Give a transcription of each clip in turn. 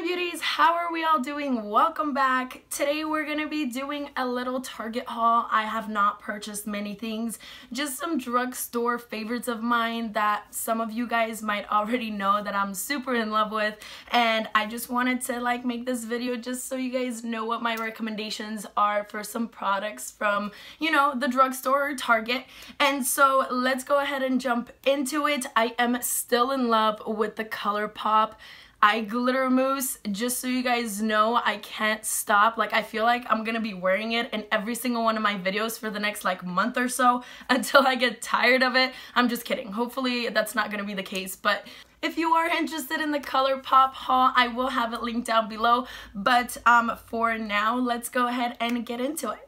my beauties, how are we all doing? Welcome back. Today we're gonna be doing a little Target haul. I have not purchased many things, just some drugstore favorites of mine that some of you guys might already know that I'm super in love with, and I just wanted to like make this video just so you guys know what my recommendations are for some products from, you know, the drugstore or Target. And so let's go ahead and jump into it. I am still in love with the ColourPop Eye Glitter Mousse. Just so you guys know, I can't stop. Like, I feel like I'm gonna be wearing it in every single one of my videos for the next like month or so until I get tired of it. I'm just kidding. Hopefully that's not gonna be the case, but if you are interested in the ColourPop haul, I will have it linked down below. But for now, let's go ahead and get into it.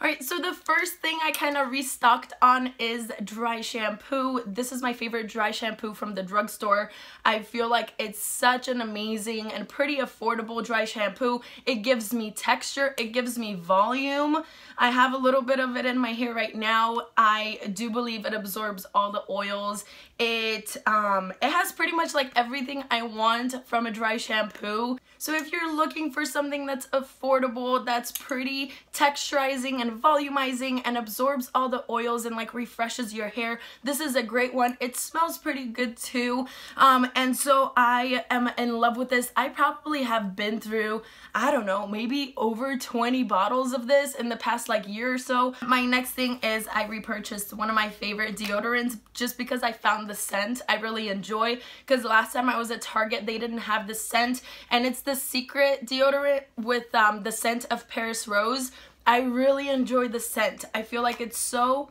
Alright, so the first thing I kind of restocked on is dry shampoo. This is my favorite dry shampoo from the drugstore. I feel like it's such an amazing and pretty affordable dry shampoo. It gives me texture. It gives me volume. I have a little bit of it in my hair right now. I do believe it absorbs all the oils. It has pretty much like everything I want from a dry shampoo. So if you're looking for something that's affordable, that's pretty, texturizing and volumizing and absorbs all the oils and like refreshes your hair, this is a great one. It smells pretty good too, and so I am in love with this. I probably have been through, I don't know, maybe over 20 bottles of this in the past like year or so. My next thing is I repurchased one of my favorite deodorants just because I found the scent I really enjoy, because last time I was at Target they didn't have the scent, and it's the Secret deodorant with the scent of Paris Rose. I really enjoy the scent. I feel like it's so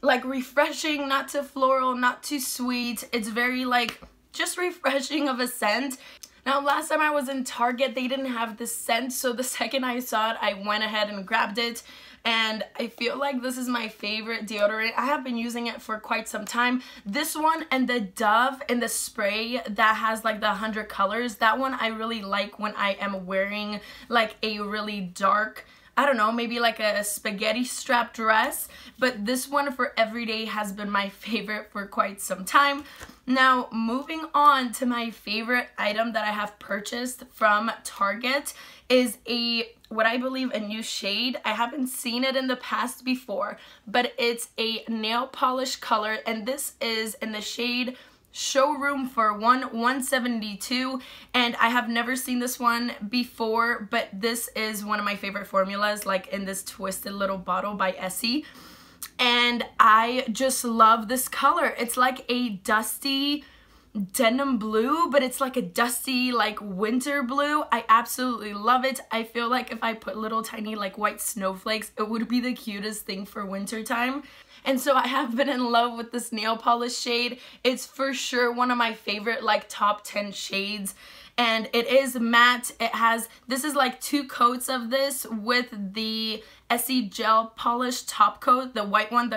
like refreshing, not too floral, not too sweet. It's very like just refreshing of a scent. Now last time I was in Target they didn't have this scent, so the second I saw it I went ahead and grabbed it, and I feel like this is my favorite deodorant. I have been using it for quite some time. This one and the Dove and the spray that has like the 100 colors, that one I really like when I am wearing like a really dark, I don't know, maybe like a spaghetti strap dress, but this one for everyday has been my favorite for quite some time. Now moving on to my favorite item that I have purchased from Target is what I believe a new shade. I haven't seen it in the past before, but it's a nail polish color, and this is in the shade Showroom for 172, and I have never seen this one before, but this is one of my favorite formulas, like in this twisted little bottle by Essie, and I just love this color. It's like a dusty denim blue, but it's like a dusty like winter blue. I absolutely love it. I feel like if I put little tiny like white snowflakes it would be the cutest thing for winter time. And so I have been in love with this nail polish shade. It's for sure one of my favorite like top 10 shades, and it is matte. It has, this is like two coats of this with the Essie gel polish top coat, the white one,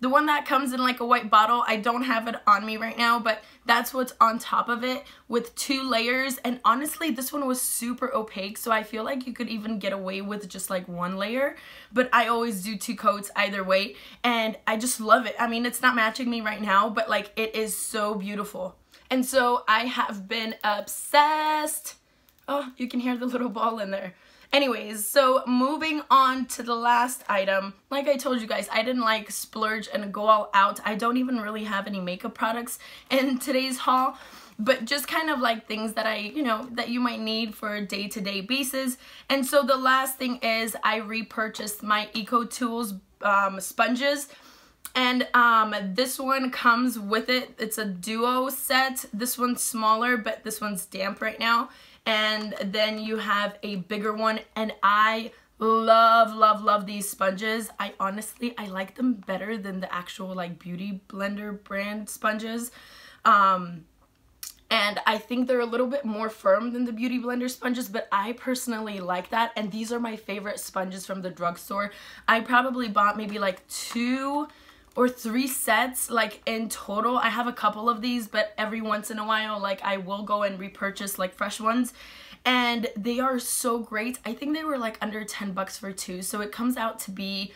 the one that comes in like a white bottle. I don't have it on me right now, but that's what's on top of it with two layers. And honestly, this one was super opaque, so I feel like you could even get away with just like one layer, but I always do two coats either way, and I just love it. I mean, it's not matching me right now, but like it is so beautiful. And so I have been obsessed. Oh, you can hear the little ball in there. Anyways, so moving on to the last item. Like I told you guys, I didn't like splurge and go all out. I don't even really have any makeup products in today's haul, but just kind of like things that I, you know, that you might need for a day-to-day basis. And so the last thing is I repurchased my EcoTools sponges. And this one comes with it. It's a duo set. This one's smaller, but this one's damp right now. And then you have a bigger one, and I love, love, love these sponges. I honestly like them better than the actual like Beauty Blender brand sponges, and I think they're a little bit more firm than the Beauty Blender sponges, but I personally like that, and these are my favorite sponges from the drugstore. I probably bought maybe like two or three sets like in total. I have a couple of these, but every once in a while like I will go and repurchase like fresh ones, and they are so great. I think they were like under $10 for two, so it comes out to be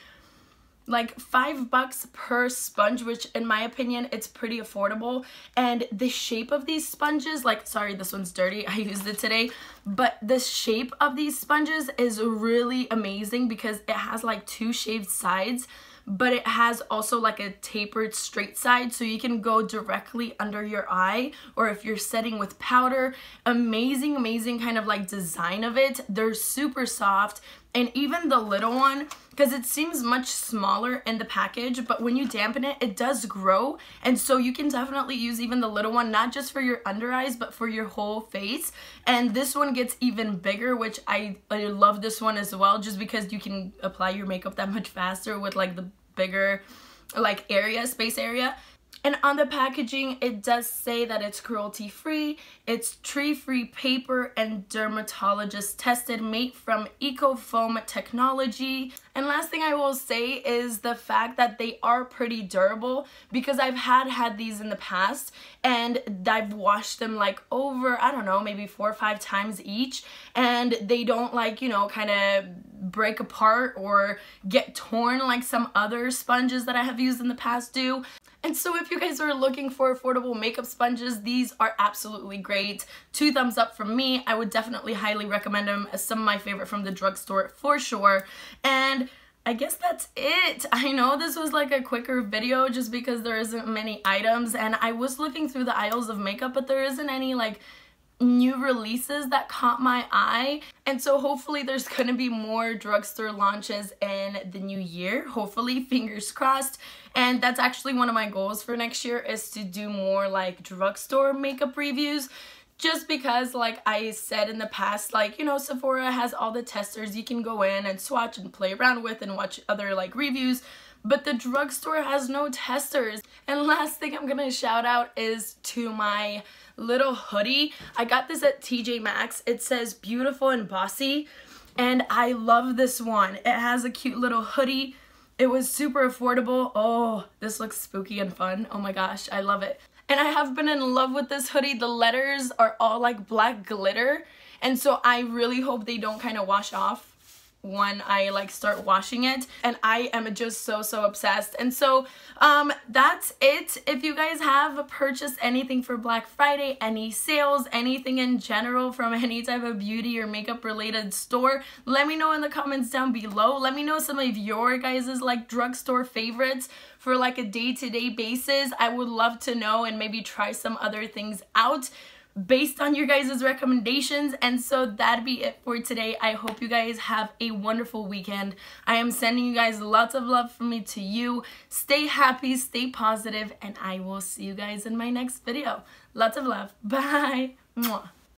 like $5 per sponge, which in my opinion, it's pretty affordable. And the shape of these sponges, like, sorry, this one's dirty, I used it today, but the shape of these sponges is really amazing because it has like two shaved sides, but it has also like a tapered straight side, so you can go directly under your eye or if you're setting with powder. Amazing, amazing kind of like design of it. They're super soft. And even the little one, because it seems much smaller in the package, but when you dampen it, it does grow. And so you can definitely use even the little one, not just for your under eyes, but for your whole face. And this one gets even bigger, which I love this one as well, just because you can apply your makeup that much faster with like the bigger like area, space area. And on the packaging, it does say that it's cruelty-free, it's tree-free paper and dermatologist tested, made from EcoFoam technology. And last thing I will say is the fact that they are pretty durable, because I've had these in the past and I've washed them like over, I don't know, maybe 4 or 5 times each, and they don't like, you know, kind of break apart or get torn like some other sponges that I have used in the past do. And so if you guys are looking for affordable makeup sponges, these are absolutely great. 2 thumbs up from me. I would definitely highly recommend them. Some of my favorite from the drugstore for sure. And I guess that's it. I know this was like a quicker video just because there isn't many items, and I was looking through the aisles of makeup, but there isn't any like new releases that caught my eye. And so hopefully there's gonna be more drugstore launches in the new year, hopefully, fingers crossed. And that's actually one of my goals for next year, is to do more like drugstore makeup reviews, just because like I said in the past, like, you know, Sephora has all the testers you can go in and swatch and play around with and watch other like reviews, but the drugstore has no testers. And last thing I'm gonna shout out is to my little hoodie. I got this at TJ Maxx. It says beautiful and bossy, and I love this one. It has a cute little hoodie. It was super affordable. Oh, this looks spooky and fun. Oh my gosh, I love it. And I have been in love with this hoodie. The letters are all like black glitter, and so I really hope they don't kind of wash off when I like start washing it. And I am just so obsessed. And so that's it. If you guys have purchased anything for Black Friday, any sales, anything in general from any type of beauty or makeup related store, let me know in the comments down below. Let me know some of your guys's like drugstore favorites for like a day-to-day basis. I would love to know and maybe try some other things out based on your guys' recommendations. And so that'd be it for today. I hope you guys have a wonderful weekend. I am sending you guys lots of love from me to you. Stay happy, stay positive, and I will see you guys in my next video. Lots of love. Bye. Mwah.